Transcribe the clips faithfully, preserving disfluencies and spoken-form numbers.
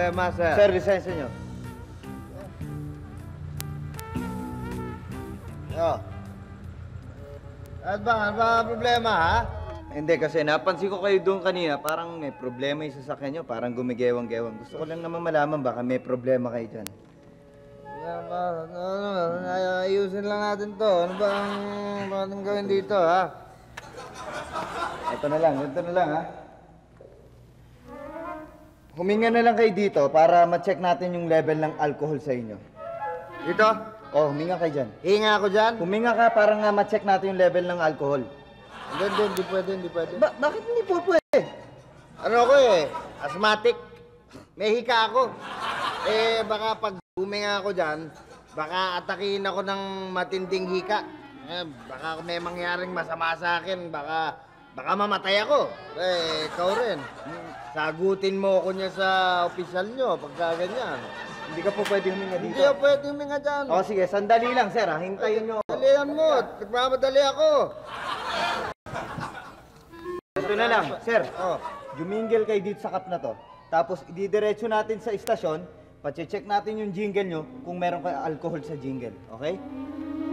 temas, ser. Ser, desain, señor. Yo. At bang, ano ba problema, ha? Hindi, kasi napansin ko kayo doon kanina. Parang may problema yung sasakyan nyo. Parang gumigewang-gewang. Gusto ko lang naman malaman, baka may problema kayo dyan. Ayusin lang natin to. Ano ba ang gawin dito, ha? Ito na lang, ito na lang, ha? Huminga na lang kayo dito para ma-check natin yung level ng alcohol sa inyo. Dito? Oh, huminga kayo dyan. Hinga ako dyan? Huminga ka para nga ma-check natin yung level ng alcohol. Hindi, hindi, hindi pwede, hindi pwede. Ba bakit hindi po pwede? Ano ako eh, asthmatic. May hika ako. Eh, baka pag huminga ako dyan, baka atakihin ako ng matinding hika. Eh, baka may mangyaring masama sa akin, baka... Baka mamatay ako. Eh, ikaw rin. Sagutin mo ako niya sa opisyal nyo pagka ganyan. Hindi ka po pwedeng huminga dito. Hindi ka pwedeng huminga dyan. O sige, sandali lang, sir. Hintayin nyo. Sandalihan mo. Nagmamadali ako. Ito na lang, sir. Oh. Jumingil kayo dito sa cup na to. Tapos, ididiretso natin sa istasyon. Pache-check natin yung jingle nyo kung meron kayo alcohol sa jingle. Okay?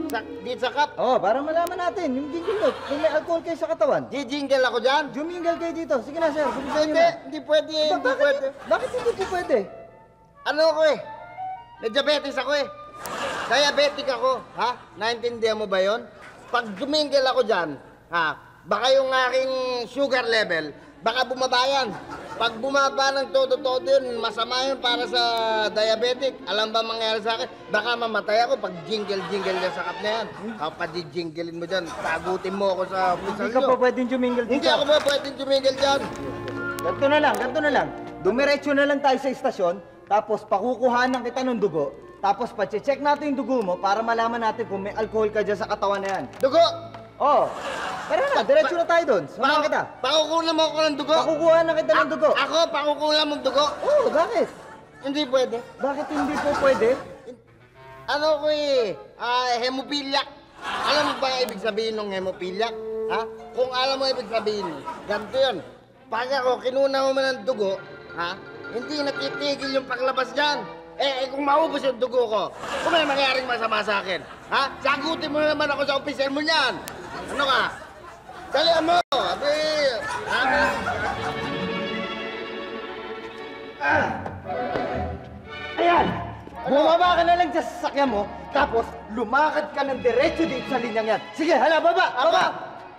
Sa, dito sa cup? Oo, oh, para malaman natin yung jingle note. Kung may alcohol kayo sa katawan. Di-jingle ako dyan? Jumingle kayo dito. Sige na, sir. Sige, hindi, na. Hindi pwede. Ba, hindi bakit, pwede. Bakit hindi po pwede? Ano ako eh? May diabetes ako eh. Diabetic ako. Ha? Naintindihan mo ba yon? Pag jumingle ako dyan, ha? Baka yung aking sugar level, baka bumaba yan. Pag bumaba ng todo-todo yun, masama yun para sa diabetic. Alam ba mangyari sa akin? Baka mamatay ako pag jingle-jingle niya sa cup na yan. Kapag di-jinglein mo dyan, tagutin mo ako sa official nyo. Hindi ka po pwedeng jumingle dito. Hindi ako po pwedeng jumingle dyan. Ganto na lang, ganto na lang. Dumiretso na lang tayo sa istasyon, tapos pakukuhanan kita ng dugo. Tapos pache-check natin yung dugo mo para malaman natin kung may alcohol ka dyan sa katawan na yan. Dugo! Oo. Tara na, diretso na tayo doon. Samahan kita. Pakukulan mo ako ng dugo? Pakukuhan na kita ng dugo. A ako, pakukulan mo ng dugo? Oo, bakit? Hindi pwede. Bakit hindi po pwede? Ano ko eh, uh, hemopilyak. Alam mo ba ibig sabihin ng hemopilyak? Ha? Kung alam mo ibig sabihin, ganito yun. Pag ako, kinuna mo man ng dugo, ha? Hindi natitigil yung paglabas dyan. Eh, eh kung maubos yung dugo ko, kung may mangyaring masama sa akin, ha? Sagutin mo naman ako sa opisel mo niyan. Ano ka? Dalihan mo! Abi! Abi! Ah! Ayan! Bumaba ka na lang sa sasakyan mo, tapos lumakad ka ng diretso dito sa linyang yan. Sige, hala, baba! Baba!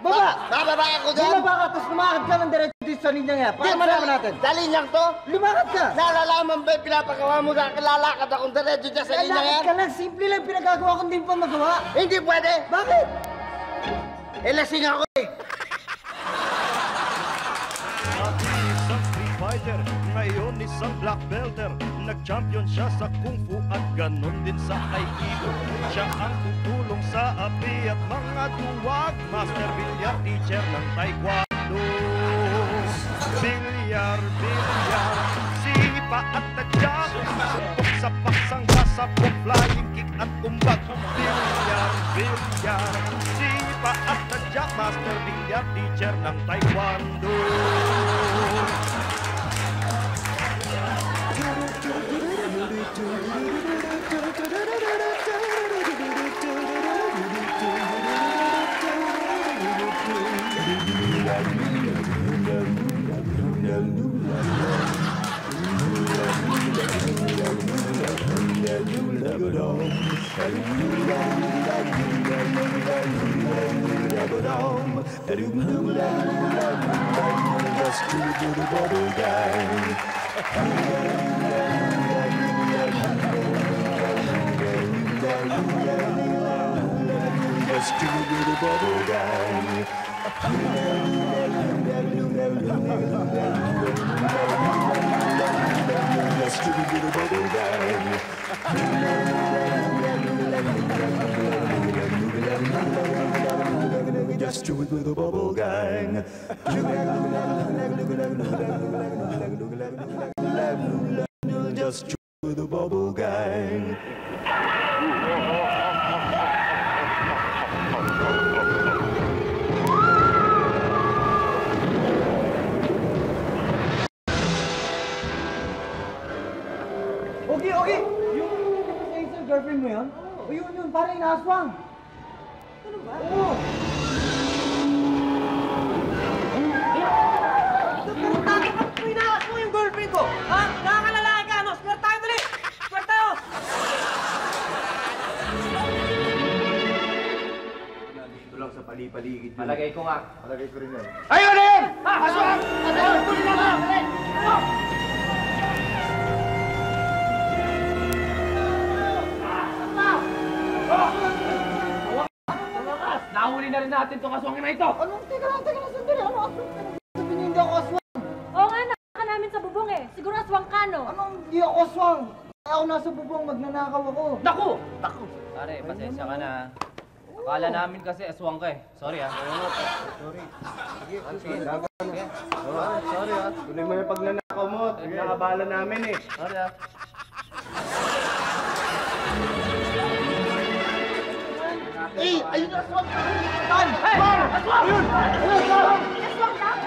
Baba! Bababa ako dyan! Bumaba ka, tapos lumakad ka ng diretso dito sa linyang yan. Para malaman natin. Sa linyang to? Lumakad ka! Nalalaman ba yung pinapagawa mo na lalakad akong diretso dyan sa linyang yan? Lalakad ka lang, simple lang. Pinagagawa ko hindi pa magawa. Hindi pwede! Bakit? Eh, lasing ako eh! Isang street fighter, ngayon isang black belter. Nag-champion siya sa kung fu at ganun din sa aikido. Siya ang tutulong sa api at mga duwag. Master bilyar, teacher ng taekwondo. Bilyar, bilyar, sipa at nagyak. Sapok sa paksang kasapok, flying kick at umbag. Bilyar, bilyar, sipa at nagyak. Master bilyar, teacher ng taekwondo. Bubble Gang. Just do it with a bubble gang. Just do it with a bubble gang. Oh, yun yun, parang inaaswang. Ano ba? Oo. Swertado ka po, inaas mo yung girlfriend ko. Ha? Nakakalalaan ka, ano? Swertado tayo dali! Swertado tayo! Nandito lang sa pali-paligid yun. Palagay ko nga. Palagay ko rin yan. Ayun na yun! Aswang! Aswang! Tuloy na nga! Dali! Nahuli na rin natin itong aswang na ito! Anong? Teka lang, teka lang, sandali! Ano aswang? Sabi niyo hindi ako aswang! Oo nga, nakaka namin sa bubong eh! Siguro aswang ka, no? Anong hindi ako aswang? Kaya ako nasa bubong, magnanakaw ako! Naku! Naku! Pare, pasensya ka na. Akala namin kasi aswang ka eh. Sorry ah. Sorry. Sige, sige. Sorry ah. Tuloy mo yung pagnanakaw mo. Nakabahala namin eh. Sorry ah. Eh, ayun na aswang! Tan! Aswang! Aswang! Ayun! Ayun! Aswang!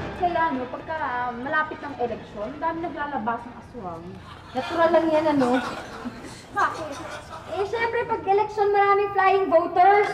Aswang lang! Kaya ano, pagka malapit ng eleksyon, dami naglalabas ng aswang. Natural lang yan, ano? Bakit? Eh, syempre, pag eleksyon, maraming flying voters.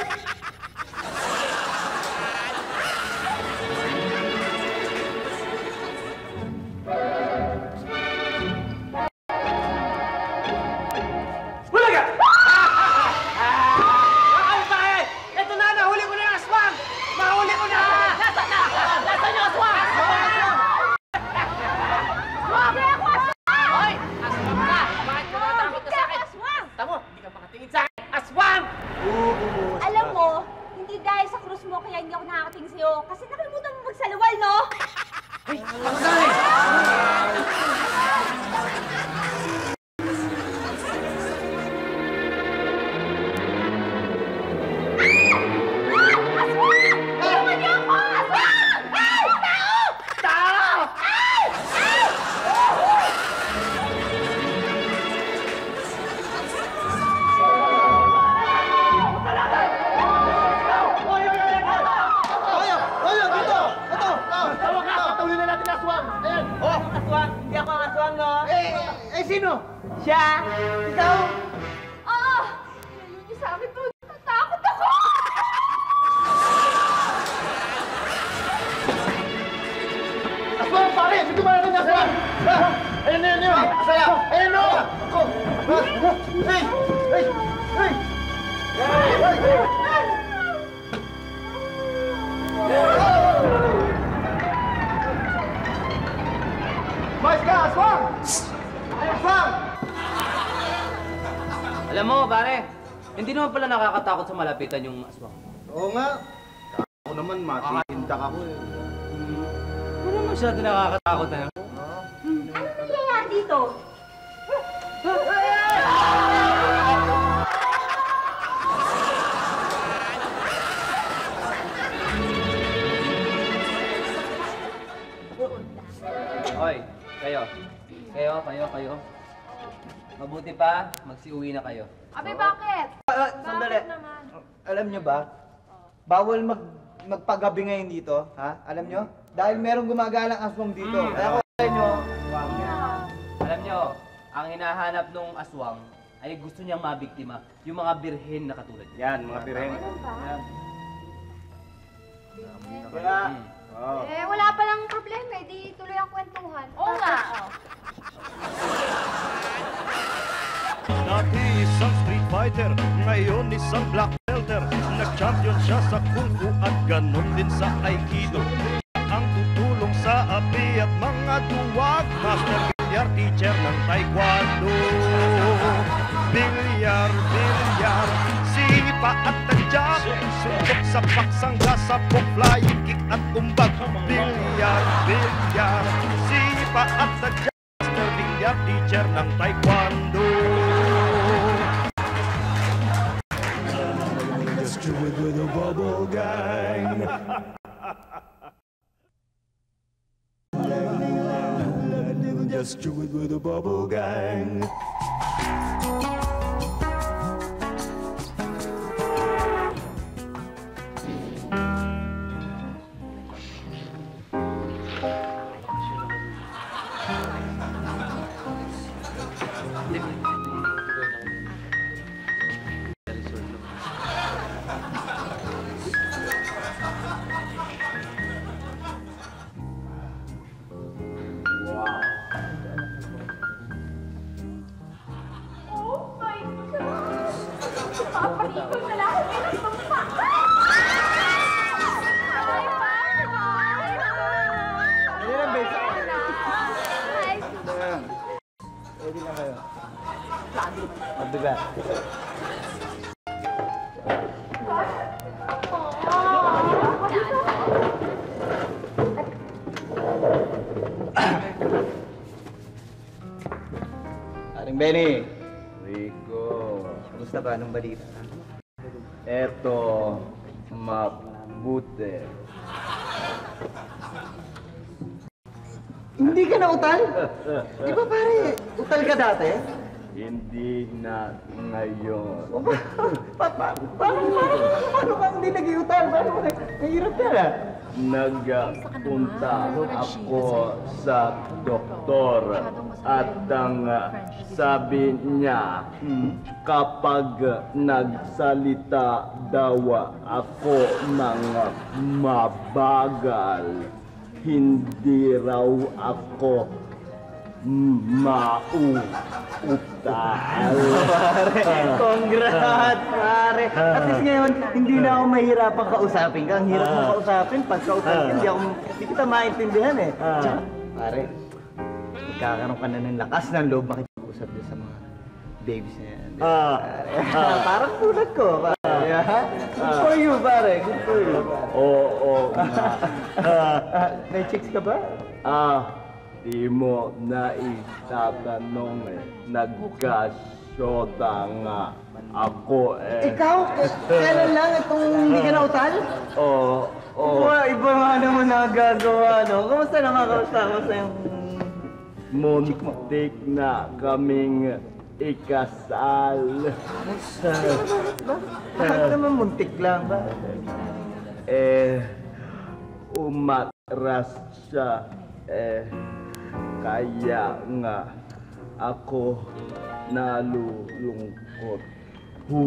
Alam mo, pare, hindi naman pala nakakatakot sa malapitan yung aswang. Oo nga. Ako naman, masihindak ako eh. Ano naman masyado nakakatakot na yun? Ano nangyayari dito? Hoy, kayo. Kayo, kayo, kayo. Mabuti pa, magsiuwi na kayo. Abi, bakit? Uh, sandali. Bakit naman? Alam nyo ba, bawal mag magpagabi ngayon dito, ha? Alam nyo? Dahil merong gumagalang aswang dito. Mm. Kaya ko alam nyo, yeah. Alam nyo, ang hinahanap nung aswang ay gusto niyang mabiktima. Yung mga birhen na katulad. Yan, mga birhen. Ano ba? Yan. Wala. Oh. Eh, wala palang problema. Eh, di tuloy ang kwentuhan. Oo nga. Dati isang street fighter, ngayon isang black belter. Nag-champion siya sa kung fu at ganun din sa aikido. Ang tutulong sa api at mga duwag, master bilyar, teacher ng taekwondo. Bilyar, bilyar, sipa at tadyak, suntok sa paksangga, sapok, flying kick at umbag. Bilyar, bilyar, sipa at tadyak, master bilyar, teacher ng taekwondo. With, with the Bubble Gang. Just do it with the Bubble Gang. Aring Benny, Rico, gusto ba ng balita? Eto, mabuti. Hindi ka na utal? Di ba pare, utal ka dati? Hindi na ngayon. Papa, paano ka hindi nag-iutal? Paano ka nahirap ka na? Nagpunta ako sa doktor at ang sabi niya kapag nagsalita daw ako ng mabagal, hindi raw ako mauutal. Congrats, pare! At least ngayon, hindi na ako mahirapang kausapin ka. Ang hirap mo kausapin, pagkausapin, hindi ako, hindi kita maintindihan eh. Tsaka, pare, magkakaroon ka na ng lakas ng loob makipag-usap dyan sa mga babies na yan. Parang tulad ko, pare. Good for you, pare. Good for you. Oo, nga. May chicks ka ba? Ah. Di mo na itatanong eh, nagkasyota nga ako eh. Ikaw? Kailan lang itong hindi ka nautal? Oo, oo. Iba nga naman nagagawa, no? Kamusta naman, kamusta? Kamusta yung... Muntik na kaming ikasal. Ikasal? Bakit naman muntik lang ba? Eh, umatras siya eh. Kaya nga ako nalulungkot. Hu,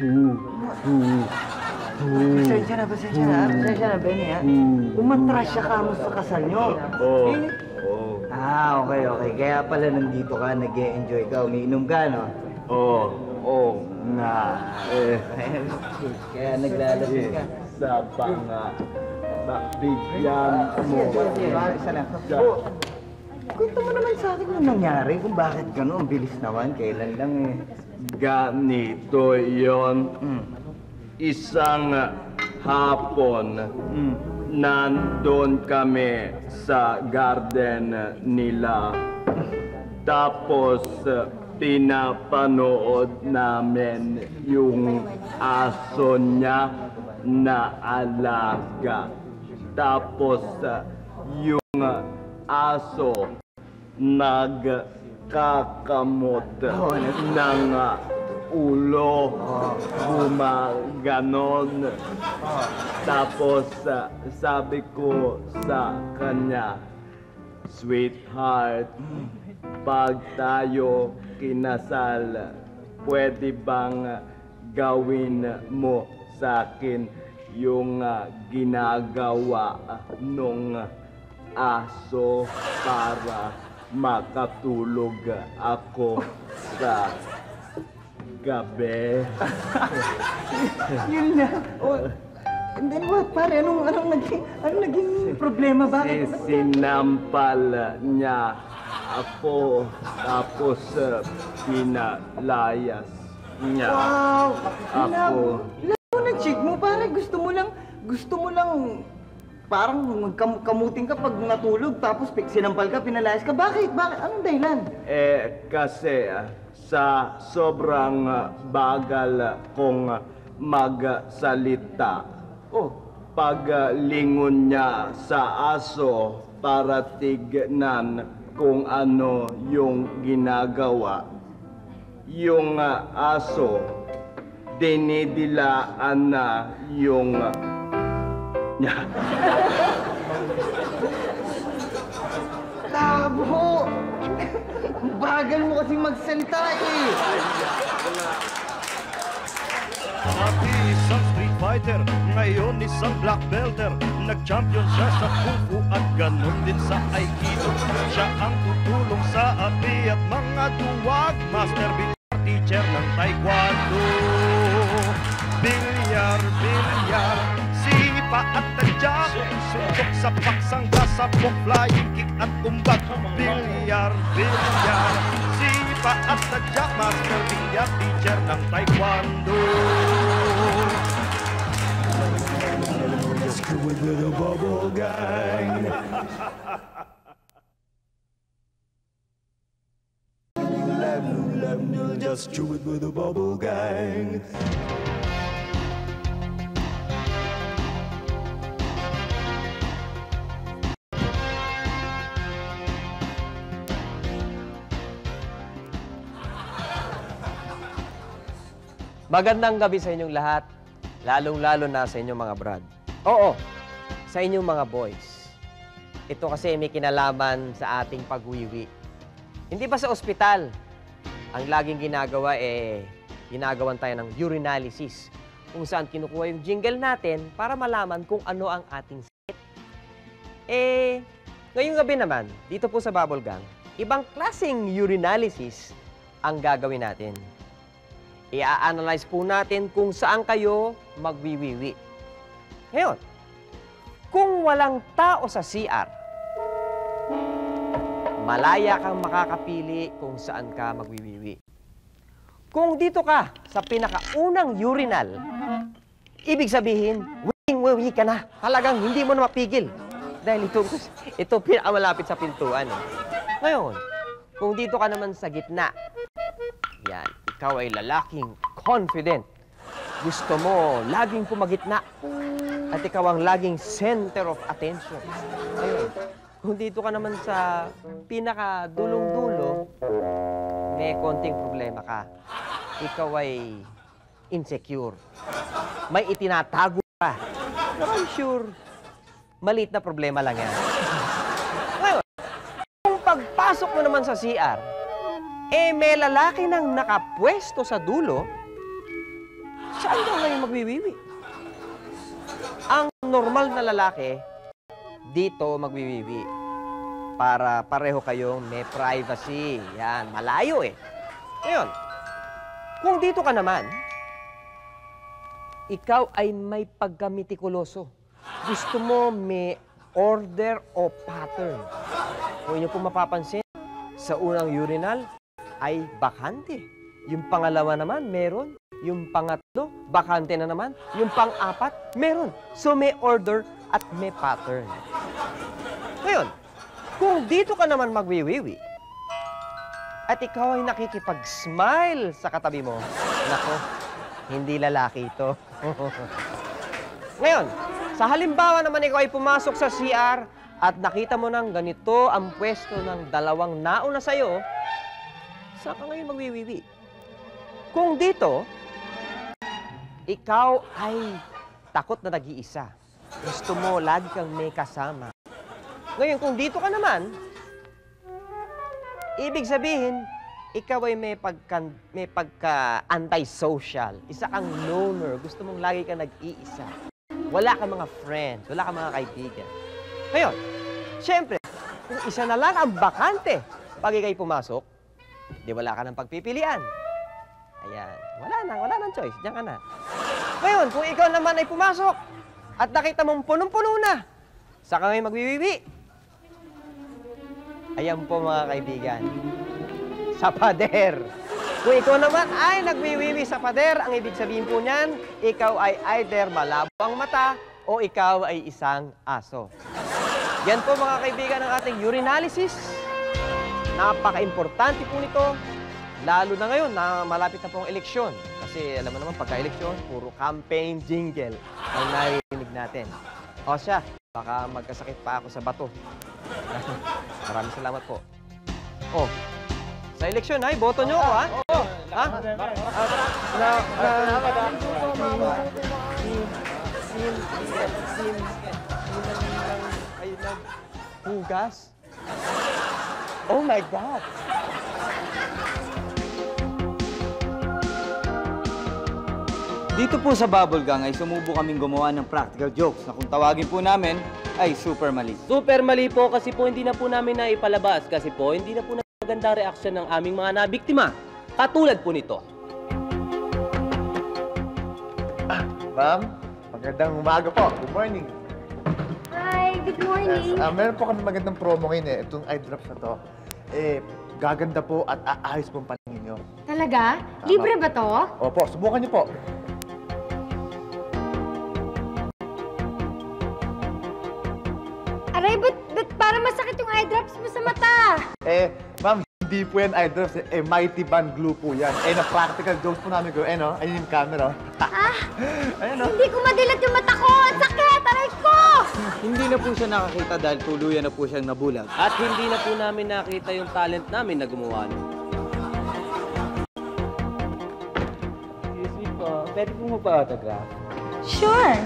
hu, hu, hu. Pasensya na, pasensya na. Pasensya na, Benny, ha? Umatras siya ka mo sa kasal nyo. Oo. Oo. Ah, okay, okay. Kaya pala nandito ka, nag-e-enjoy ka, umiinom ka, no? Oo. Oo nga. Kaya naglalabas ka. Saba nga. Bigyan mo. Isa na. Oo. Kwento mo naman sa akin kung nangyari, kung bakit gano'n, bilis naman, kailan lang eh. Ganito yun. Mm. Isang hapon, mm. nandun kami sa garden nila. Tapos pinapanood namin yung aso niya na alaga. Tapos yung aso nagkakamot oh, ng ulo, gumaganon. Oh. Tapos sabi ko sa kanya, sweetheart, pag tayo kinasal, pwede bang gawin mo sa akin yung ginagawa nung aso para makatulog ako sa gabi. Yun na. Oh, and then what, pare? Anong, anong, naging, anong naging problema? Bakit? Sinampal niya ako tapos uh, pinalayas niya. Wow! Ako. Lalo na chick mo, pare. Gusto mo lang, gusto mo lang... Parang magkamuting ka pag natulog, tapos sinampal ka, pinalayas ka. Bakit? Bakit? Anong dahilan? Eh, kasi sa sobrang bagal kong magsalita, oh, paglingon niya sa aso para tignan kung ano yung ginagawa. Yung aso, dinidilaan na yung... Tabo! Bagal mo kasi mag-senta eh! Dati isang street fighter, ngayon isang black belter. Nag-champion siya sa Kung Fu at ganun din sa Aikido. Siya ang tutulong sa api at mga duwag. Master Bilyar, teacher ng Taekwondo. Bilyar, bilyar, sipa at tadyak. Suntok sa paksang kasapok, flying kick at umbak. Bilyar, bilyar, sipa at tadyak. Master Bilyar, teacher ng Taekwondo. Let's go with the Bubble Gang. Just chew it with the Bubble Gang. Magandang gabi sa inyong lahat, lalong-lalo na sa inyong mga brad. Oo, sa inyong mga boys. Ito kasi may kinalaman sa ating pag-uwi. Hindi ba sa ospital, ang laging ginagawa eh, ginagawan tayo ng urinalysis, kung saan kinukuha yung jingle natin para malaman kung ano ang ating sakit. Eh, ngayong gabi naman, dito po sa Bubble Gang, ibang klaseng urinalysis ang gagawin natin. I-analyze po natin kung saan kayo magwiwiwi. Ngayon, kung walang tao sa C R, malaya kang makakapili kung saan ka magwiwiwi. Kung dito ka sa pinakaunang urinal, ibig sabihin, wiwing-wiwi ka na. Talagang hindi mo na mapigil. Dahil ito, ito pinakamalapit sa pintuan. Eh. Ngayon, kung dito ka naman sa gitna, yan, ikaw ay lalaking confident. Gusto mo laging pumagitna at ikaw ang laging center of attention. Ayun. Kung dito ka naman sa pinakadulong-dulo, may konting problema ka. Ikaw ay insecure. May itinatago ka. I'm sure, maliit na problema lang yan. Ngayon, kung pagpasok mo naman sa C R, eh, may lalaki nang nakapwesto sa dulo, saan daw ngayon magwiwiwi? Ang normal na lalaki, dito magwiwiwi. Para pareho kayong may privacy. Yan, malayo eh. Ngayon, kung dito ka naman, ikaw ay may pagkamitikuloso. Gusto mo may order o pattern. Kung inyo po mapapansin, sa unang urinal, ay bakante. Yung pangalawa naman, meron. Yung pangatlo, bakante na naman. Yung pang-apat, meron. So may order at may pattern. Ngayon, kung dito ka naman magwiwiwi, at ikaw ay nakikipag-smile sa katabi mo, nako, hindi lalaki ito. Ngayon, sa halimbawa naman ikaw ay pumasok sa C R at nakita mo nang ganito ang pwesto ng dalawang nauna sa'yo, saan ka ngayon magwiwiwi? Kung dito, ikaw ay takot na nag-iisa. Gusto mo lagi kang may kasama. Ngayon, kung dito ka naman, ibig sabihin, ikaw ay may pagka, may pagka anti-social. Isa kang loner. Gusto mong lagi kang nag-iisa. Wala kang mga friends. Wala kang mga kaibigan. Ngayon, siyempre, kung isa na lang ang bakante pag ikay pumasok, di wala ka ng pagpipilian. Ayan. Wala na. Wala ng choice. Diyan ka na. Ngayon, kung ikaw naman ay pumasok at nakita mong punong-puno na, saan ka ngayon magwiwiwi? Ayan po mga kaibigan. Sa pader. Kung ikaw naman ay nagwiwiwi sa pader, ang ibig sabihin po niyan, ikaw ay either malabo ang mata o ikaw ay isang aso. Yan po mga kaibigan ang ating urinalysis. Napaka-importante po nito, lalo na ngayon na malapit na po ang eleksyon. Kasi alam mo naman, pagka-eleksyon, puro campaign jingle ang narinig natin. O siya, baka magkasakit pa ako sa bato. Maraming salamat po. O, sa eleksyon, ay, boto nyo ako, ha? Oo. Ha? Hugas? Oh my God! Dito po sa Bubble Gang ay sumubo kaming gumawa ng practical jokes na kung tawagin po namin ay super mali. Super mali po kasi po hindi na po namin na ipalabas kasi po hindi na po naganda reaksyon ng aming mga nabiktima. Katulad po nito. Ah, ma'am, magandang umaga po. Good morning. Hi, good morning. Yes, uh, meron po kami magandang promo ngayon eh. Itong eye drops na to. Eh, gaganda po at aayos po ang paningin nyo. Talaga? Tama. Libre ba to? Opo, subukan nyo po. Aray, ba't, ba't para masakit yung eye drops mo sa mata? Eh, ma'am, hindi po yan eye drops. Eh, mighty band glue po yan. Eh, na-practical jokes po namin ko. Eh, no? Ayun yung camera. Ah! Ayun, no? Hindi ko madilat yung mata ko! Ang sakit! Aray ko! Hindi na po siya nakakita dahil tuluyan na po siyang nabulag. At hindi na po namin nakita yung talent namin na gumawa niyo. Excuse me po, pwede po mo pa autograph? Sure!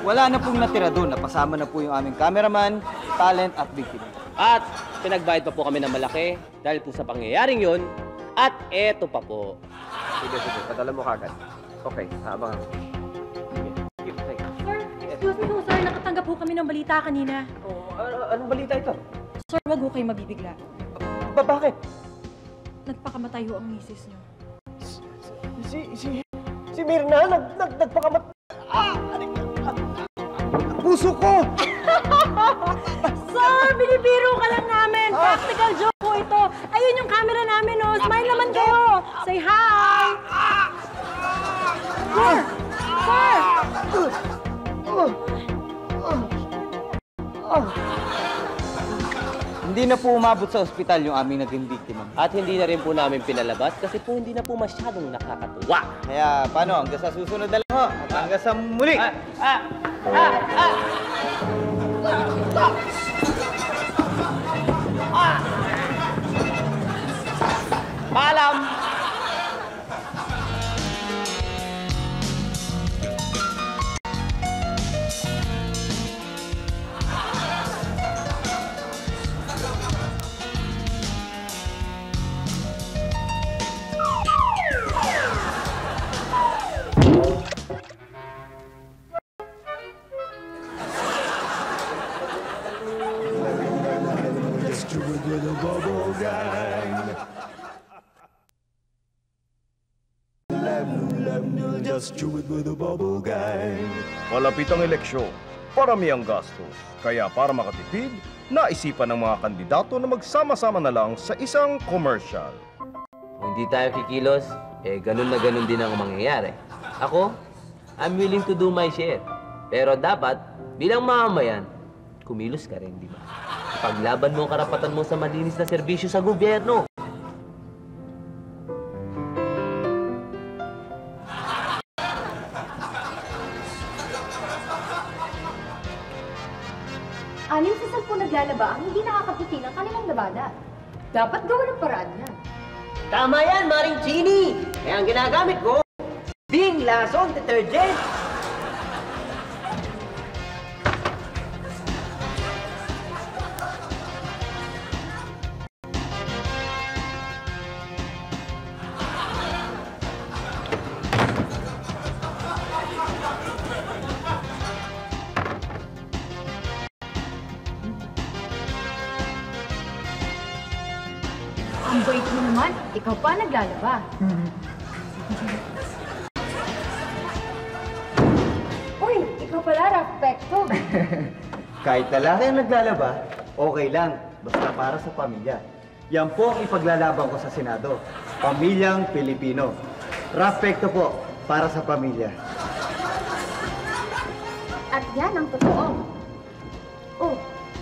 Wala na pong natira doon. Napasama na po yung aming cameraman, talent at victim. At pinagbayad pa po kami ng malaki dahil po sa pangyayaring yun. At eto pa po. Sige, sige. Padala mo kagad. Okay, habang. Okay. Okay. Sir, excuse me po, sir. Nakatanggap po kami ng balita kanina. Oh, anong balita ito? Sir, wag ho kayo mabibigla. Ba, bakit? Nagpakamatay ho ang misis nyo. Si, si, si Mirna? Nag, nag, nagpakamatay? Ah! Puso ko! Sir, binibiro ka lang namin. Practical joke po ito. Ayun yung camera namin, oh. Smile naman kayo. Say hi! Sir! Sir! Hindi na po umabot sa ospital yung aming naging biktima. At hindi na rin po namin pinalabas kasi po hindi na po masyadong nakakatuwa. Kaya paano? Hanggang sa susunod na lang ho. At hanggang sa muli. Ah! Ah! Ah! Ah! Ah! Paalam! Bubble Gang. Just chew it with the Bubble Gang. Malapit ang eleksyon, parami ang gastos. Kaya para makatipid, naisipan ng mga kandidato na magsama-sama na lang sa isang commercial. Kung hindi tayo kikilos, eh ganun na ganun din ang mangyayari. Ako, I'm willing to do my share. Pero dapat, bilang mamamayan, kumilos ka rin, di ba? Paglaban mo ang karapatan mo sa malinis na serbisyo sa gobyerno. Anin sa sampung naglalaba ang hindi nakakaputi ng kanilang labada. Dapat gawin ang paraan niya. Tama yan, Maring Chini! Kaya ang ginagamit ko, Bing Lasong Detergent! Ang bait mo naman, ikaw pa naglalaba. Uy, ikaw pala, Rapekto. Kahit lalaki ang naglalaba, okay lang. Basta para sa pamilya. Yan po ang ipaglalaban ko sa Senado. Pamilyang Pilipino. Rapekto po, para sa pamilya. At yan ang totoo. Oh,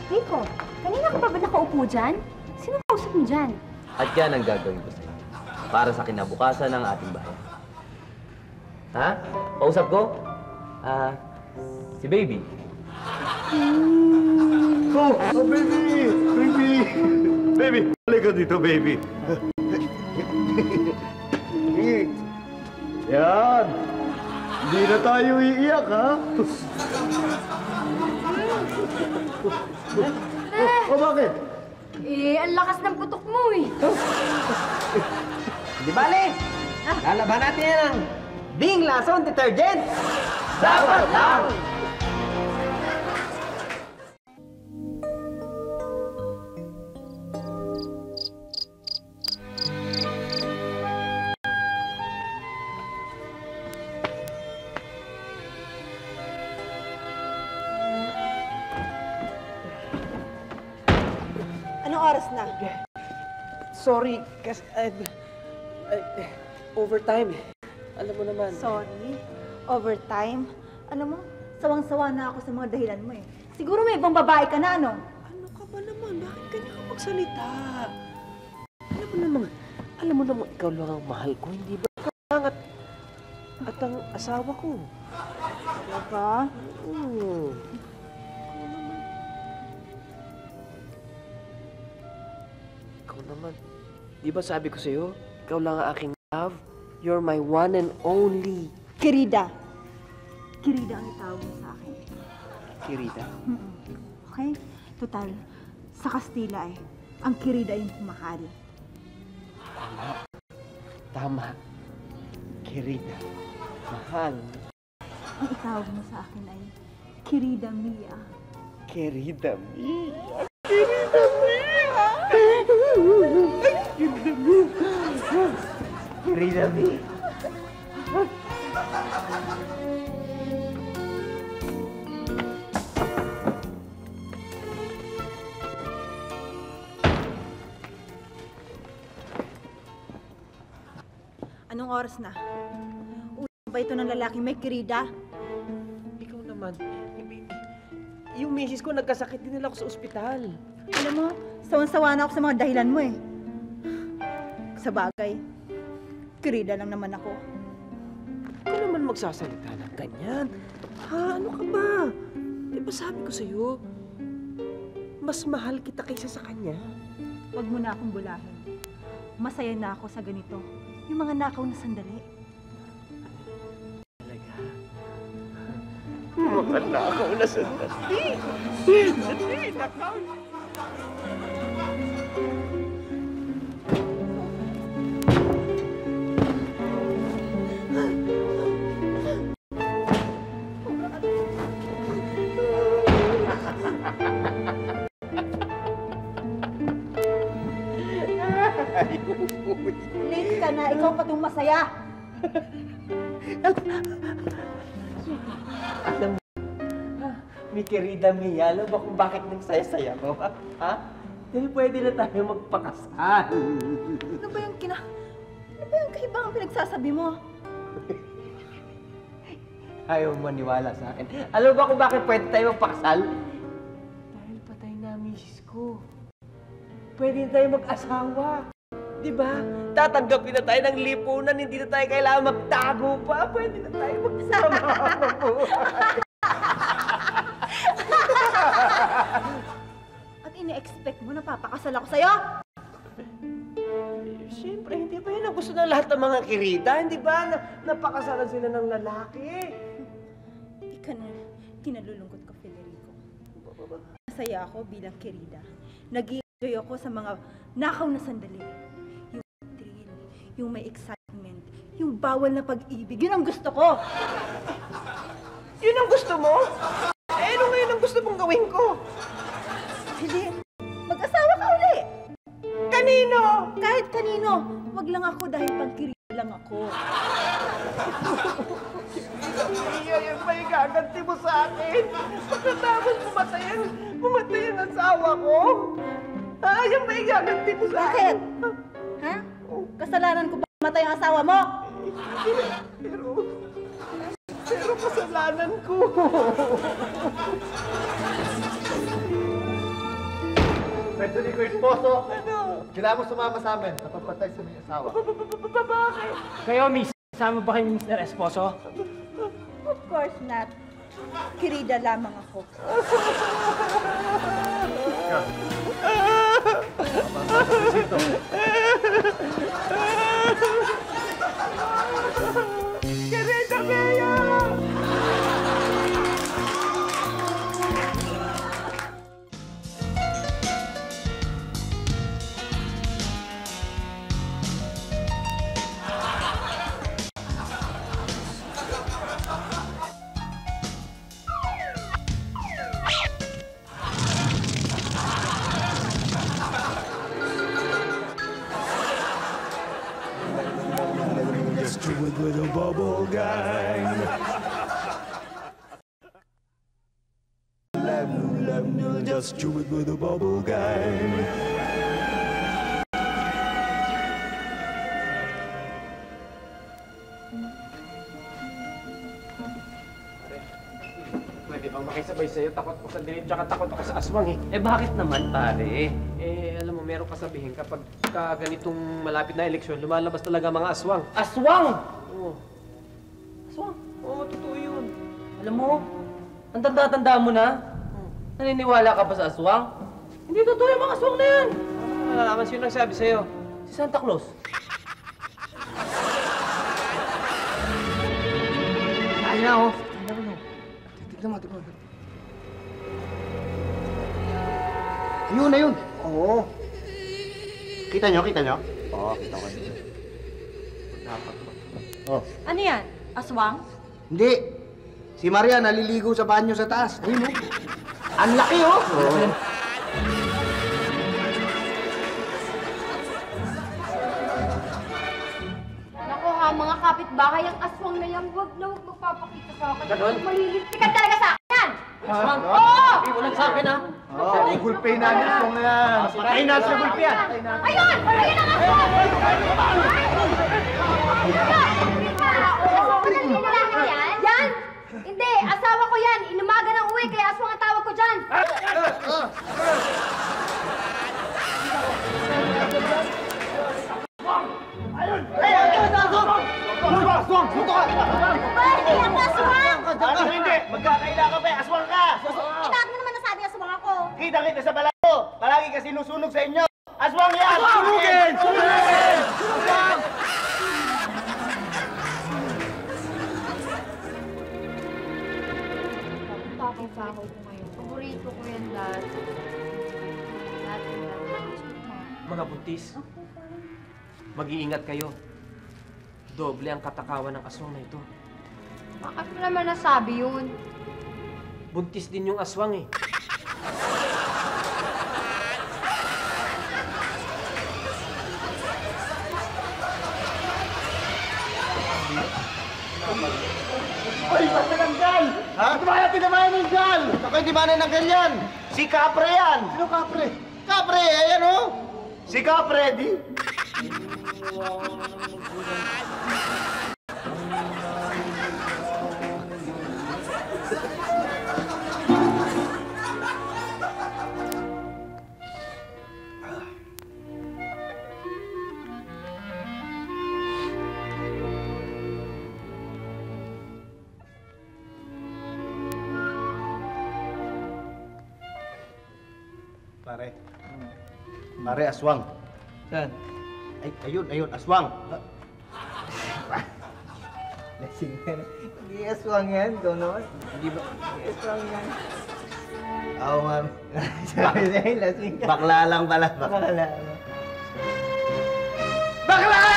Rico, kanina ka pa ba nakaupo dyan? Sino kausap mo dyan? At yan ang gagawin ko sa'yo, para sa kinabukasan ng ating bayan. Ha? Pausap ko? Ah, uh, si Baby. Mm. Oh, oh, Baby! Baby! Baby, balik ka dito, Baby. Yan! Hindi na tayo iiyak, ha? Oh, oh, bakit? Eh, ang lakas ng putok mo eh. Di bale, Lalaban natin yan ang Bing Lason Detergent Bubble Gang! Anong oras na? Sorry, kasi... Uh, uh, overtime eh. Alam mo naman. Sorry? Overtime? Alam mo, sawang-sawa na ako sa mga dahilan mo eh. Siguro may ibang babae ka na, ano? Ano ka ba naman? Bakit ganyan ka magsalita? Alam mo naman, alam mo naman ikaw lang ang mahal ko, hindi ba? At, at ang asawa ko. Ano ba? Oo. Ikaw naman. Ikaw naman. Di ba sabi ko sa'yo, ikaw lang ang aking love? You're my one and only. Querida. Querida ang itawag mo sa akin. Querida? Mm-mm. Okay? Total, sa Kastila eh, ang querida yung humahari. Tama. Tama. Querida. Mahal. Ang itawag mo sa akin ay Querida Mia. Querida Mia. Querida Mia. Querida Mia. Querida Mia. Anong oras na? Ulo ba ito ng lalaki may querida? Ikaw naman. Yung misis ko, nagkasakit din nila ako sa ospital. Alam mo, sawan-sawa na ako sa mga dahilan mo eh. Sa bagay. Querida lang naman ako. Hindi ka naman magsasalita ng ganyan. Ha? Ano ka ba? Di ba sabi ko sa'yo, mas mahal kita kaysa sa kanya? Huwag mo na akong bulahin. Masaya na ako sa ganito. Yung mga nakaw na sandali. Talaga? Mga nakaw na sandali! Sandali! Nakaw na! Late ka na, ikaw pa itong masaya. Alam mo, mi querida Mia, alam ba kung bakit nagsaya-saya ko? Ha? Dahil pwede na tayo magpakasal. Ano ba yung kina... Ano ba yung kahibang pinagsasabi mo? Ayaw maniwala sa akin. Alam ba kung bakit pwede tayo magpakasal? Dahil patay na misis ko. Pwede tayo mag-asawa. Diba? Tatanggapin na tayo ng lipunan, hindi na tayo kailangan magtago pa. Pwede na tayo magsama. At ini-expect mo na papakasal ako sa'yo? Siyempre, hindi ba yun ang gusto ng lahat ng mga kirita? Hindi ba? Na napakasalan sila ng lalaki. Hindi ka na. Kinalulungkot ko, Federico. Masaya ako bilang kirita. Nag-i-enjoy ako sa mga nakaw na sandali. Yung may excitement, yung bawal na pag-ibig, yun ang gusto ko! Yun ang gusto mo? Eh, ano ngayon ang gusto mong gawin ko? Hindi, mag-asawa ka uli! Kanino? Kahit kanino, wag lang ako dahil pang-kirita lang ako. Hindi, yun pa yung gaganti mo sa akin! Pagkatapos kumatayan, kumatayan ang asawa ko! Ah, yun pa yung gaganti mo sa akin! Ha? Kasalanan ko ba matay ang asawa mo? Pero... Pero kasalanan ko. Pwede ni ko yung poso. Kailangan mo sumama sa amin na papatay sa may asawa. Bakit? Kayo, miss, sama ba kayo ni mister Esposo? Of course not. Querida lamang ako. Querida Mia! with the Bubble Gang. Just chew it with the Bubble Gang. Pwede bang makisabay sa'yo? Takot ko sa dilim, tsaka takot ako sa aswang eh. Eh bakit naman pare? Eh alam mo, meron kasabihin kapag ka ganitong malapit na eleksyon, lumalabas talaga mga aswang. Aswang? Oo. Aswang? Oo, totoo yun. Alam mo, ang tanda-tanda mo na. Hmm. Naniniwala ka pa sa aswang? Hindi totoo yung mga aswang na yan. Ah, malalaman siya yung nagsabi sa'yo. Si Santa Claus. Ay na oh. Tignan mo, tignan mo. Ayun na yun. Oo. Kita nyo, kita nyo? Oo, kita ko. Oh. Ano yan? Aswang? Hindi. Si Maria naliligo sa banyo sa taas. Ayun mo. Ang laki oh. Oo. Mga kapitbahay, ang aswang na yan, huwag na huwag magpapakita sa akin. Ganon? Malilintikan talaga sa akin yan! Aswang? Oo! Walang sa akin, ha? Oo, Google Pay na niya aswang na yan. Patay na sa Google Pay yan. Ayun! Ayun ang aswang! Yan? Hindi, asawa ko yan. Inumaga ng uwi, kaya aswang ang tawag ko dyan. Ano hindi? Magkakaila ka ba? Aswang ka! Bakit mo naman nasabi aswang ako? Kita-kita sa balat ko! Palagi kasi nusunog sa inyo! Aswang yan! Sunugin! Sunugin! Sunugin! Tapang sa ako ko ngayon. Paborito ko yan lahat. Mga buntis, mag-iingat kayo. Doble ang katakawan ng aswang na ito. Bakit mo naman nasabi yun? Buntis din yung aswang eh. Uy, basta ng gal! Ha? Tumaya, tinamayan ng gal! Ako yung timanan ng gal yan! Si Capre yan! Sino Capre? Capre, ayan o! Si Capre, di? Pare. Pare, aswang. Saan? Ay, ayun, ayun, aswang. Lasing na. Hindi aswang yan, Donos. Hindi ba? Hindi aswang yan. Oo, mami. Sabi sa'yo, lasing ka. Bakla lang pala. Bakla lang. Bakla! Bakla!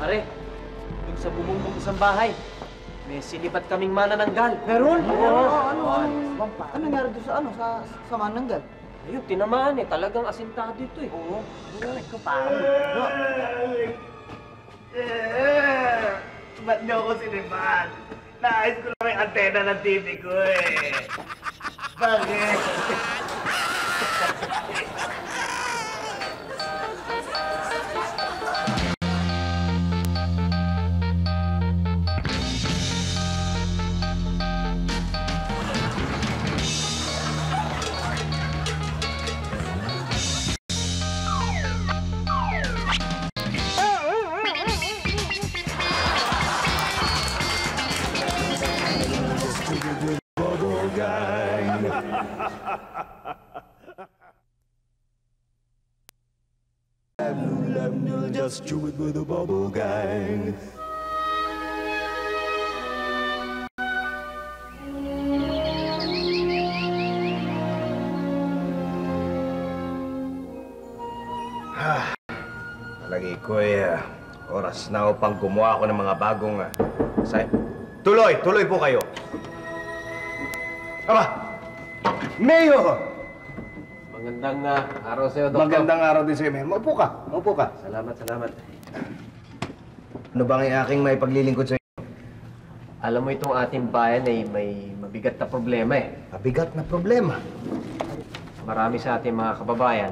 Pare, doon sa bumumbong isang bahay, may sinipat kaming manananggal. Meron? Oo. Ano? Ano nangyari doon sa ano? Sa manananggal? Ayun, tinamaan eh. Talagang asintado ito eh. Oo. Ay, kaparo. Ba't niyo ako sinipat? Naayos ko lang yung antena ng T V ko eh. Bakit? Just chew it with the Bubble Gang. Ah, palagi ko eh, uh, oras na upang gumawa ako ng mga bagong uh, say. Tuloy, tuloy po kayo. Apa? Mayor! Magandang araw sa'yo, Doktor. Magandang araw din sa'yo, Mayor. Maupo ka, maupo ka. Salamat, salamat. Ano bang aking may paglilingkod sa'yo? Alam mo, itong ating bayan ay may mabigat na problema eh. Mabigat na problema? Marami sa ating mga kababayan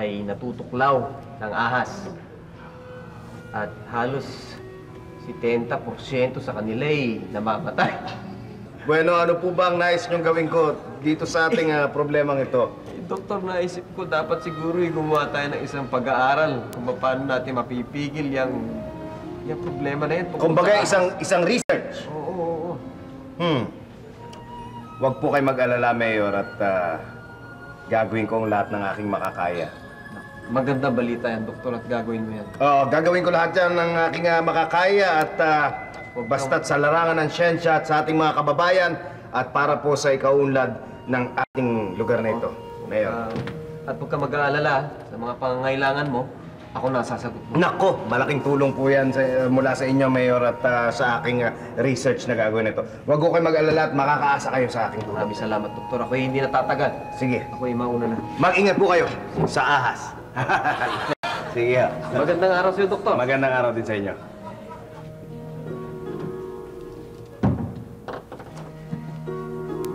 ay natutuklaw ng ahas. At halos setenta porsyento sa kanila ay namamatay. Bueno, ano po ba ang nais niyong gawin ko dito sa ating uh, problemang ito? Eh, Doktor, naisip ko dapat siguro ay gumawa tayo ng isang pag-aaral kung paano natin mapipigil yung yung problema na yan. Kumbaga, isang, isang research. Oo, oo, oo. Hmm. Huwag po kayo mag-alala, Mayor, at uh, gagawin ko ang lahat ng aking makakaya. Maganda balita yan, Doktor, at gagawin mo yan. Oo, gagawin ko lahat yan ng aking uh, makakaya at uh, basta't sa larangan ng siyensya at sa ating mga kababayan at para po sa ikaunlad ng ating lugar na ito, oo, Mayor. Uh, at huwag ka mag-alala sa mga pangangailangan mo, ako nasasagot mo. Nako, malaking tulong po yan sa, mula sa inyo, Mayor, at uh, sa aking uh, research na gagawin ito. Huwag ko kayo mag-alala at makakaasa kayo sa aking tulong. Maraming salamat, Doktor. Ako'y hindi natatagal. Sige. Ako'y mauna na. Mag-ingat po kayo sa ahas. Sige. Magandang araw sa'yo, Doktor. Magandang araw din sa inyo.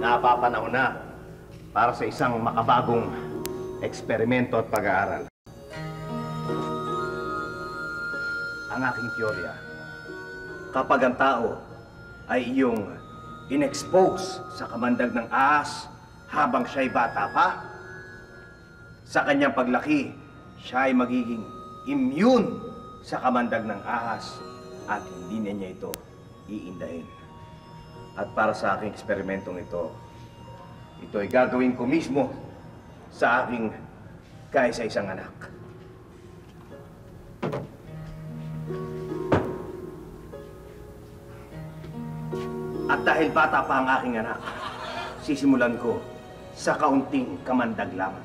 Napapanahon na para sa isang makabagong eksperimento at pag-aaral. Ang aking teorya, kapag ang tao ay iyong inexpose sa kamandag ng ahas habang siya'y bata pa, sa kanyang paglaki, siya ay magiging immune sa kamandag ng ahas at hindi na niya ito iindahin. At para sa aking eksperimentong ito, ito ay gagawin ko mismo sa aking kaisa-isang anak. At dahil bata pa ang aking anak, sisimulan ko sa kaunting kamandag lamang.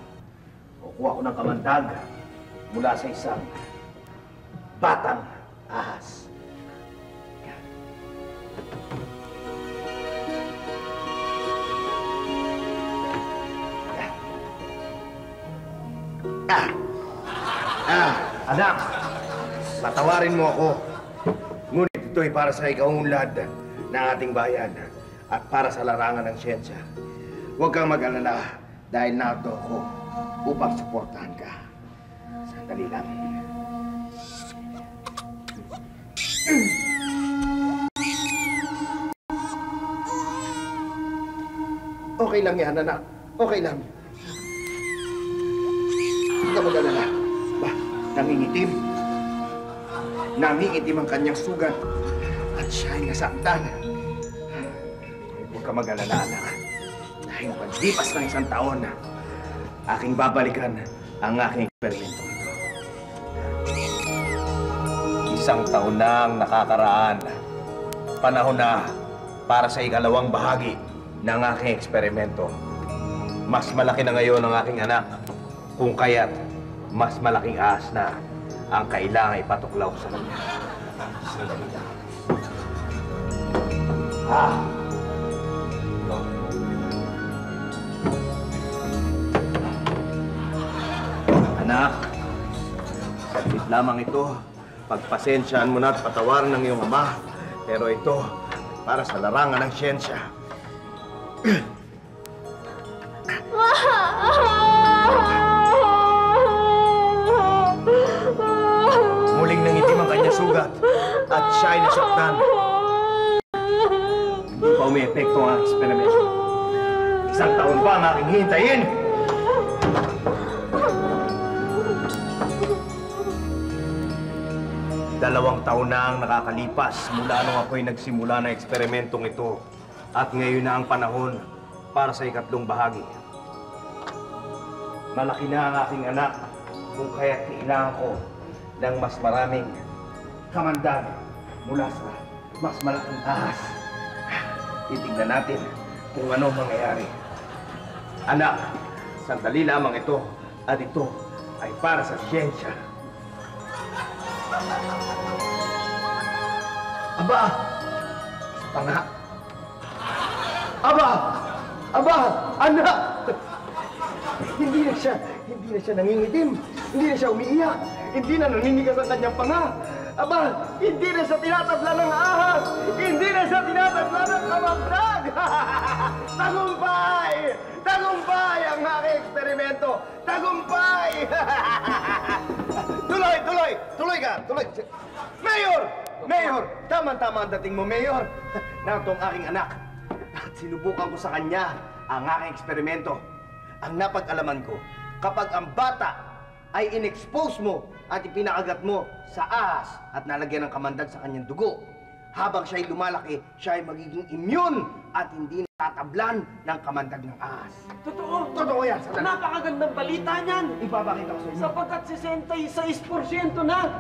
Kukuha ko ng kamandag mula sa isang batang ahas. Yan. Yan. Ah! Ah! Anak! Patawarin mo ako. Ngunit ito'y para sa ikaunlad ng ating bayan at para sa larangan ng siyensya. Huwag kang mag-alala dahil nato ako upang suportahan ka. Sandali lang. Okay lang yan, anak. Okay lang. Huwag kang mag-alala. Ba, nangingitim. Nangingitim ang kanyang sugat. At siya'y nasaktan. Huwag ka mag-alala, anak. Dahil pagdipas ng isang taon, aking babalikan ang aking eksperimento ito. Isang taon na ang nakakaraan. Panahon na para sa ikalawang bahagi ng aking eksperimento. Mas malaki na ngayon ang aking anak. Kung kaya't mas malaking ahas na ang kailangan ipatuklaw sa kanya. Salamat. Ah. No. Anak, saglit lamang ito. Pagpasensyaan mo na at patawaran ng iyong ama. Pero ito, para sa larangan ng siyensya. Muling nangitim ang kanyang sugat at siya ay nasaktan. Hindi pa umiepekto ang eksperimento. Isang taon pa ang aking hihintayin. Dalawang taon na ang nakakalipas mula nung ako'y nagsimula ng eksperimentong ito. At ngayon na ang panahon para sa ikatlong bahagi. Malaki na ang aking anak kung kaya't kailangan ko ng mas maraming kamandag mula sa mas malaking ahas. Titignan natin kung ano mangyayari. Anak, sandali lamang ito at ito ay para sa siyensya. Aba! Tanga! Aba! Aba, anak! Hindi na siya, hindi na siya nangingitim. Hindi na siya umiiyak. Hindi na naninigas ang kanyang panga. Aba, hindi na siya tinatabla ng ahas. Hindi na siya tinatabla ng kamamdrag. Tagumpay! Tagumpay ang aking eksperimento. Tagumpay! Tuloy, tuloy! Tuloy ka! Tuloy! Mayor! Mayor! Tama-tama ang dating mo, Mayor. Narito ang aking anak. At sinubukan ko sa kanya ang aking eksperimento. Ang napag-alaman ko, kapag ang bata ay in-expose mo at ipinakagat mo sa ahas at nalagyan ng kamandag sa kanyang dugo, habang siya'y lumalaki, siya ay magiging immune at hindi natatablan ng kamandag ng ahas. Totoo! Totoo yan! Napakagandang balita niyan! Ipapakita ko sa inyo. Sapagkat sixty-six percent na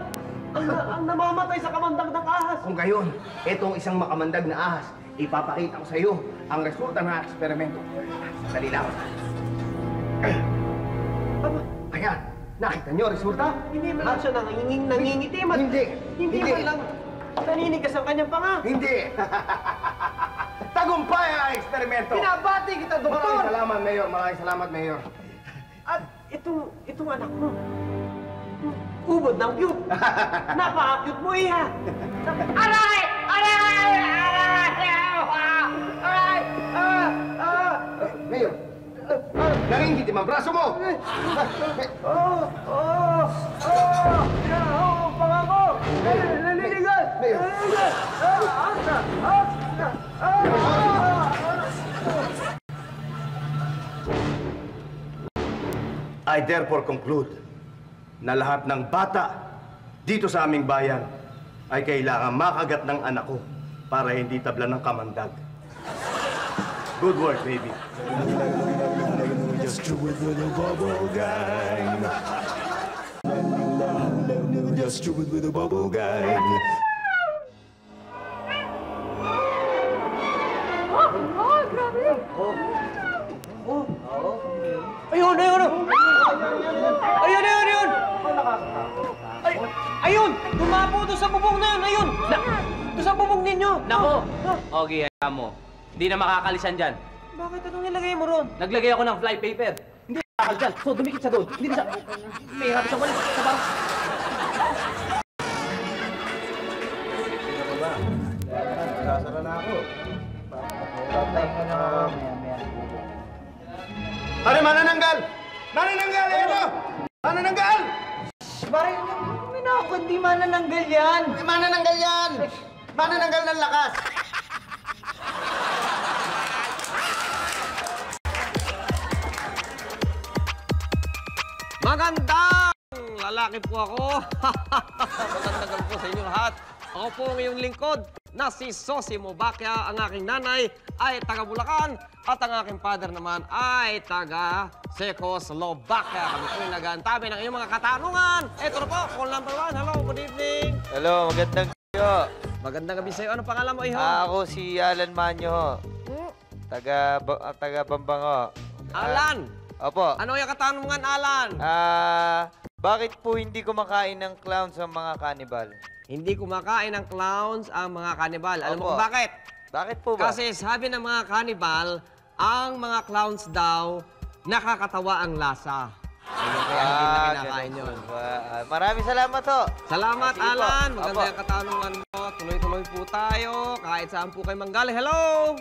ang, ang namamatay sa kamandag ng ahas. Kung gayon, itong isang makamandag na ahas, ipapakita ko sa iyo ang resulta ng eksperimento. Sandali lang. Ayan, nakita niyo ang resulta? Hindi man lang siya nanginging, nangingitim at hindi, hindi, hindi man lang naninigas ang kanyang panga. Hindi. Tagumpay ang eksperimento. Pinabati kita, Doktor. Maraming salamat, Mayor. Maraming salamat, Mayor. At itong, itong anak mo, ubod ng cute. Napaka-cute mo, iha. Aray! Aray! Mayor, nangingitim ang braso mo! Oh! Oh! Oh! Oh! Pangako! Naliligas! Naliligas! Asta! Asta! I therefore conclude na lahat ng bata dito sa aming bayan ay kailangan makagat ng anak ko para hindi tabla ng kamandag. Good work, baby. Just with the bubble gang. Just with the bubble gang. Oh, oh, grabe. Oh. Oh. Oh. Ayun, ayun. Ayun, ayun, ayun. Ay, ayun, tumapo doon sa bubong na yun. Ayun. Doon sa bubong ninyo. Nako. Okay, hayaan mo. Hindi na makakalisan dyan. Bakit? Anong nilagay mo ron? Naglagay ako ng fly paper. Hindi na makakal dyan. So, dumikit sa doon. Hindi na siya. May harap siya. Walit sa barang. Sasara na ako. Pare, manananggal! Manananggal! Ito! Manananggal! Pare, may nakakot. Di manananggal yan. Manananggal yan! Manananggal ng lakas! Magandang lalaki po ako. Magandang po sa inyo lahat. Ako po ang iyong lingkod na si Sosie Mobakia. Ang aking nanay ay taga Bulacan at ang aking father naman ay taga Czechoslovakia. Kami po yung nag-aantabi ng inyong mga katanungan. Ito na po, call number one. Hello, good evening. Hello, magandang kayo. Magandang gabi sa'yo. Ano pangalan mo, iho? Ah, ako si Alan Manyo. Hmm? Taga, taga Bambango. Alan! Opo. Ano yung katanungan, Alan? Ah, uh, bakit po hindi kumakain ng clowns ang mga kanibal? Hindi kumakain ng clowns ang mga kanibal. Alam Opo. Mo bakit? Bakit po ba? Kasi sabi ng mga kanibal, ang mga clowns daw nakakatawa ang lasa. Ayun, kaya hindi na kinakain yun. Uh, maraming salamat ho. Salamat, Kasi Alan. Po. Maganda Opo. Yung katanungan mo. Tuloy-tuloy po tayo. Kahit saan po kayo manggaling. Hello!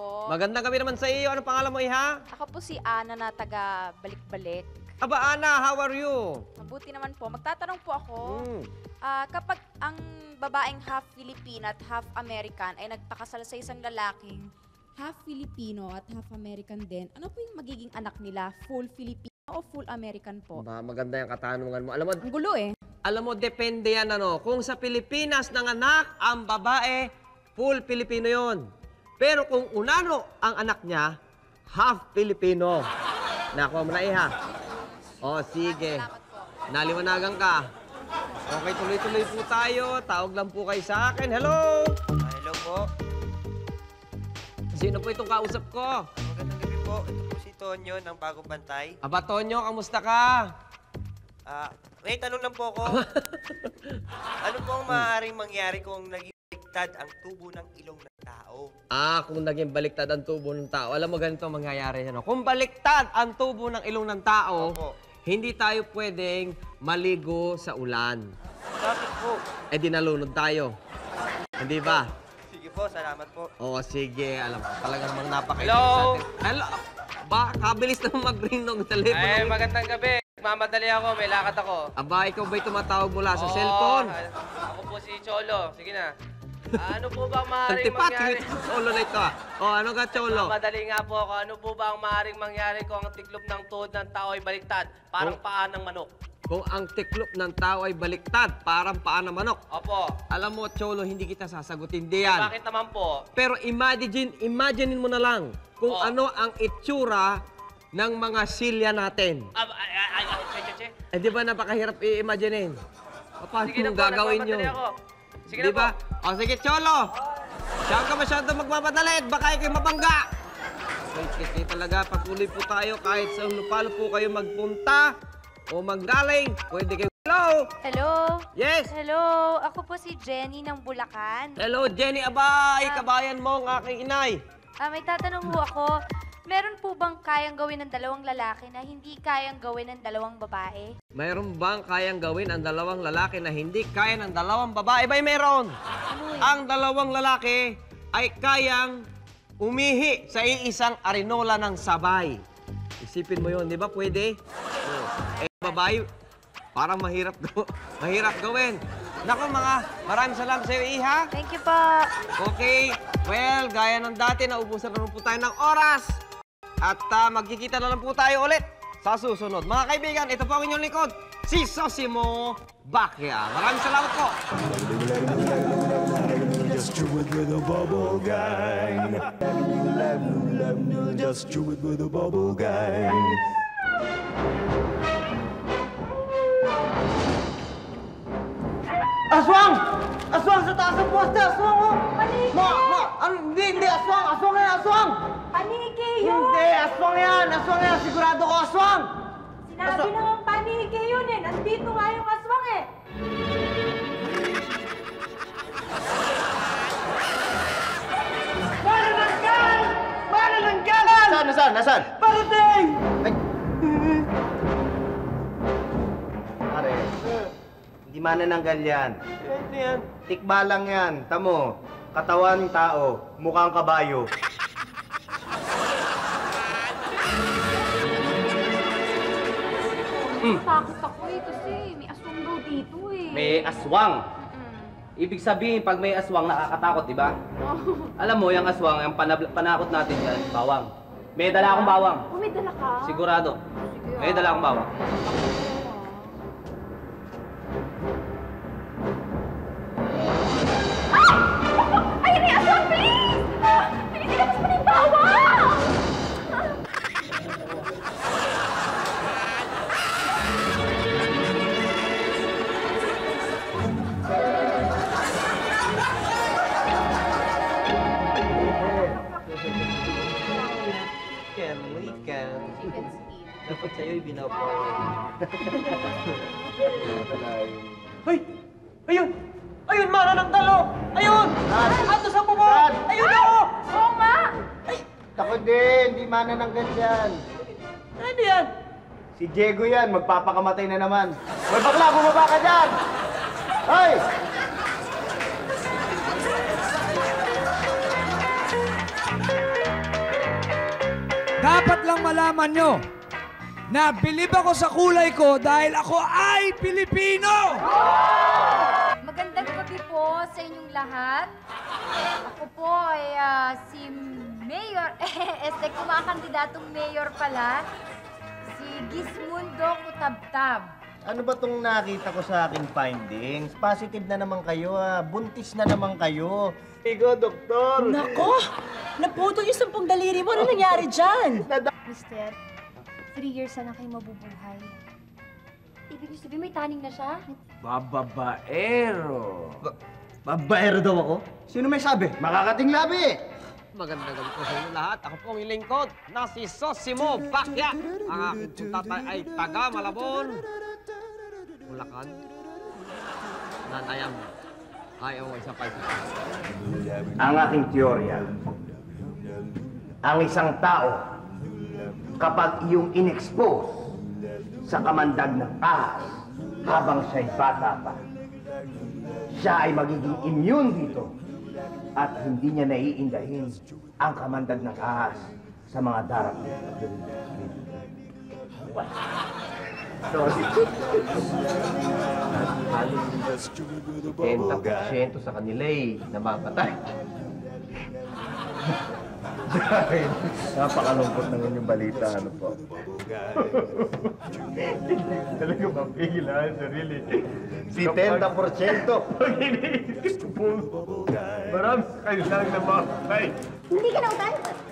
Magandang gabi naman sa iyo. Ano pangalan mo, iha? Ako po si Ana na taga Balik-Balik. Aba, Ana, how are you? Mabuti naman po. Magtatanong po ako, mm. uh, kapag ang babaeng half Filipina at half American ay nagpakasal sa isang lalaking half Filipino at half American din, ano po yung magiging anak nila? Full Filipino o full American po? Ba, maganda yung katanungan mo. Alam mo, ang gulo eh. Alam mo, depende yan ano. Kung sa Pilipinas ng anak, ang babae, full Filipino yon. Pero kung unano ang anak niya, half Filipino. Nakuha mo na, iha. O, sige. Naliwanagan ka. Okay, tuloy-tuloy po tayo. Tawag lang po kayo sa akin. Hello! Hello po. Sino po itong kausap ko? Magandang gabi po. Ito po si Tonyo ng Bagong Bantay. Aba, Tonyo, kamusta ka? Ah, may tanong lang po ako. Ano po ang maaaring mangyari kung naging baliktad ang tubo ng ilong ng tao. Ah, kung naging baliktad ang tubo ng tao. Alam mo, ganito ang mangyayari. Ano? Kung baliktad ang tubo ng ilong ng tao, opo, hindi tayo pwedeng maligo sa ulan. Bakit po? Eh, di nalunod tayo. Hindi ba? Sige po, salamat po. Oo, sige. Alam ko, talaga namang napakailan natin. Hello! Ba, kabilis na mag-ring ng telepono. Ay, magandang gabi. Mamadali ako, may lakad ako. Aba, ikaw ba'y tumatawag mula sa oh, cellphone? Ako po si Cholo. Sige na. Ano po ba ang maaaring mangyari? Cholo na ito ah. Oh, ano ka, Cholo? Madali nga po ako. Ano po ba ang maaaring mangyari kung ang tiklop ng tuhod ng tao ay baliktad? Parang oh, paa ng manok. Kung ang tiklop ng tao ay baliktad, parang paa ng manok. Opo. Alam mo, Cholo, hindi kita sasagutin diyan. Bakit naman po? Pero imagine, imagine mo na lang kung oh, ano ang itsura ng mga silya natin. Ay, ay, ay, che, che, che. Eh, di ba napakahirap i-imaginein? Paano mong gagawin yun? Sige na po. O, sige, Cholo! Siyang ka masyadong magmapadalit, baka ikay mabangga! Kasi talaga, patuloy po tayo kahit sa lupalo po kayo magpunta o magdaling. Pwede kayo. Hello! Hello! Yes! Hello! Ako po si Jenny ng Bulacan. Hello, Jenny! Abay, kabayan mo ang aking inay. Ah, may tatanong po ako. Meron po bang kayang gawin ng dalawang lalaki na hindi kayang gawin ng dalawang babae? Meron bang kayang gawin ang dalawang lalaki na hindi kaya ng dalawang babae? Ba'y meron! Ano ang dalawang lalaki ay kayang umihi sa iisang arinola ng sabay. Isipin mo yun, di ba? Pwede? Eh, babae, parang mahirap, gaw mahirap gawin. Naku mga, maraming salamat sa iyo, Iha. Thank you po. Okay, well, gaya ng dati, naubusan na po tayo ng oras. At uh, magkikita na lang po tayo ulit sa susunod. Mga kaibigan, ito po ang inyong likod, si Sosimo Bakya. Maraming salamat po. Just chew it with a bubble gang. Just chew it with a bubble gang. Aswang! Aswang sa taas ng poste! Aswang, oh! Paniki! Ma! Ma! Ano? Hindi, hindi! Aswang! Aswang yan! Aswang! Paniki yun! Hindi! Aswang yan! Aswang yan! Sigurado ko, aswang! Sinabi aswang naman paniki yun eh! Nandito nga yung aswang eh! Manananggal! Manananggalan! Saan? Nasaan? Nasaan? Parating! Ay! Pare, hindi manananggal yan. Ano yan? Tikbalang yan. Tamo, katawan tao, mukhang kabayo. Mm. Takot ako eh kasi may aswang daw dito eh. May aswang? Mm-mm. Ibig sabihin, pag may aswang, nakakatakot, di ba? Oh. Alam mo, yung aswang, yung panakot natin yan, bawang. May dala akong bawang. Oh, may dala ka? Sigurado. Sige, may dala akong bawang. Dapat sa'yo ibinapo. Hoy! Ayun! Ayun! Manananggal! Ayun! Ato sa bubong! Ayun ako! Oo nga! Tako din! Hindi manananggal yan. Ano yan? Si Diego yan. Magpapakamatay na naman. Hoy bakla! Bumaba ka dyan! Hoy! Dapat lang malaman nyo na bilib ako sa kulay ko dahil ako ay Pilipino! Magandang gabi po sa inyong lahat. Ako po ay uh, si Mayor, este kumakandidatong Mayor pala, si Gismundo Kutabtab. Ano ba itong nakita ko sa aking findings? Positive na naman kayo ah. Buntis na naman kayo. Ikaw, doktor! Nako! Naputol yung sampung daliri mo. Ano nangyari dyan? Mister, Three years na kayo mabubuhay. Ibig sabihin, may taning na siya. Bababaero. Ba babaero daw ako? Sino may sabi? Makakating labi! Magandang gabi po sa inyo lahat. Ako po ang ilingkod na si Sosimo Bakya. Ang aking tatay ay taga Malabon, Bulacan, Nanayam. Ang aking teorya, ang isang tao, kapag iyong inexpose sa kamandag ng ahas habang siya'y bata pa, siya ay magiging immune dito at hindi niya naiindahin ang kamandag ng ahas sa mga darap. Sorry. ten percent sa kanila eh, namamatay. Napakalungkot naman yung balita, ano po? Talaga mapigil ang sarili. seventy percent! Pag iniisip po, marami sa kanila nang namamatay. Hindi ka na utangot.